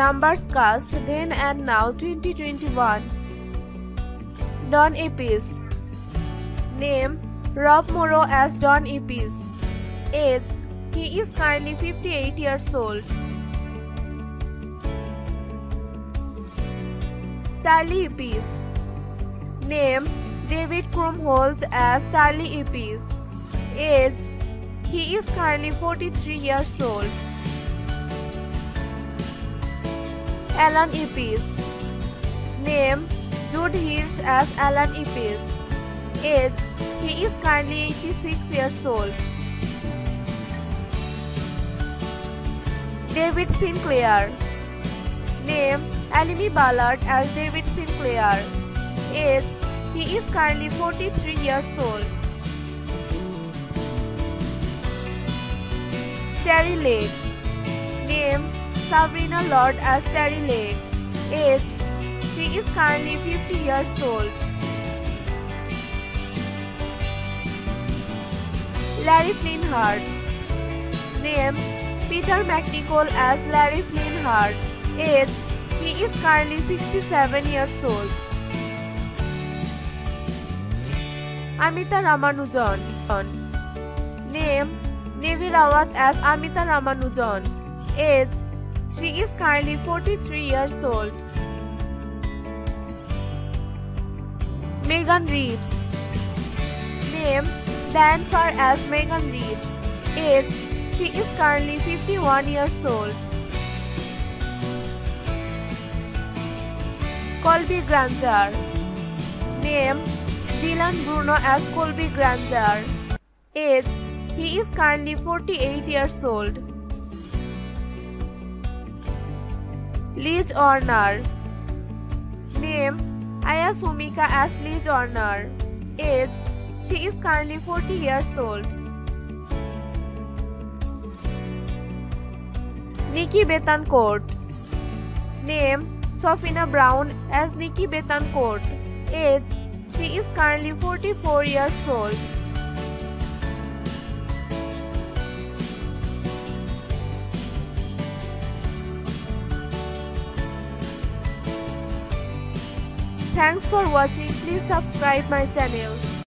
Numbers cast then and now 2021. Don Eppes. Name: Rob Morrow as Don Eppes. Age: he is currently 58 years old. Charlie Eppes. Name: David Krumholtz as Charlie Eppes. Age: he is currently 43 years old. Alan Eppes. Name: Judd Hirsch as Alan Eppes. Age: he is currently 86 years old. David Sinclair. Name: Alimi Ballard as David Sinclair. Age: he is currently 43 years old. Terry Lake. Name: Sabrina Lloyd as Terry Lake. Age: she is currently 50 years old. Larry Fleinhardt. Name: Peter MacNicol as Larry Fleinhardt. Age: he is currently 67 years old. Amita Ramanujan. Name: Navi Rawat as Amita Ramanujan. Age: she is currently 43 years old. Megan Reeves. Name: Diane Farr as Megan Reeves. Age: she is currently 51 years old. Colby Granger. Name: Dylan Bruno as Colby Granger. Age: he is currently 48 years old. Liz Orner. Name: Aya Sumika as Liz Orner. Age: she is currently 40 years old. Nikki Betancourt. Name: Sofina Brown as Nikki Betancourt. Age: she is currently 44 years old. Thanks for watching. Please subscribe my channel.